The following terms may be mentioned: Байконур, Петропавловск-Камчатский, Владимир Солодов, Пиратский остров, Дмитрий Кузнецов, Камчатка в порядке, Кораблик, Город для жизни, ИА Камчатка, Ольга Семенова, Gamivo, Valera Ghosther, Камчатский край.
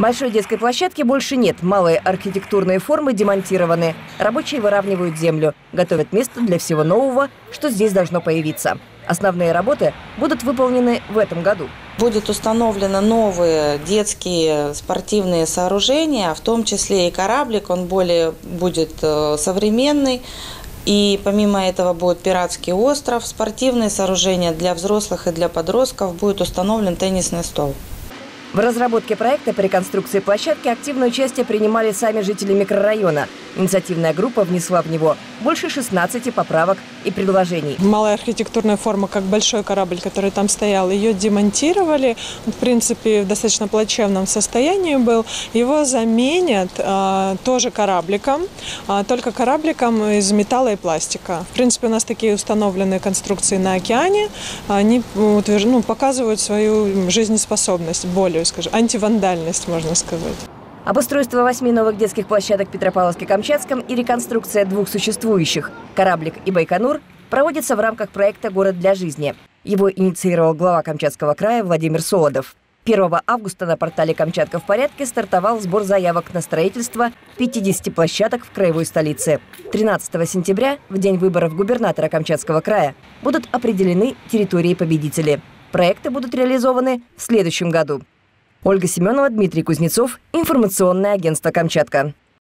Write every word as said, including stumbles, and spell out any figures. Большой детской площадки больше нет. Малые архитектурные формы демонтированы. Рабочие выравнивают землю, готовят место для всего нового, что здесь должно появиться. Основные работы будут выполнены в этом году. Будут установлены новые детские спортивные сооружения, в том числе и кораблик. Он более будет современный. И помимо этого будет Пиратский остров, спортивные сооружения для взрослых и для подростков, будет установлен теннисный стол. В разработке проекта по реконструкции площадки активное участие принимали сами жители микрорайона. Инициативная группа внесла в него больше шестнадцати поправок и предложений. Малая архитектурная форма, как большой корабль, который там стоял, ее демонтировали. В принципе, в достаточно плачевном состоянии был. Его заменят а, тоже корабликом, а, только корабликом из металла и пластика. В принципе, у нас такие установленные конструкции на океане. Они утвержд... ну, показывают свою жизнеспособность, более скажем, антивандальность, можно сказать. Обустройство восьми новых детских площадок в Петропавловске-Камчатском и реконструкция двух существующих «Кораблик» и «Байконур» проводится в рамках проекта «Город для жизни». Его инициировал глава Камчатского края Владимир Солодов. первого августа на портале «Камчатка в порядке» стартовал сбор заявок на строительство пятидесяти площадок в краевой столице. тринадцатого сентября, в день выборов губернатора Камчатского края, будут определены территории-победители. Проекты будут реализованы в следующем году. Ольга Семенова, Дмитрий Кузнецов, информационное агентство «Камчатка».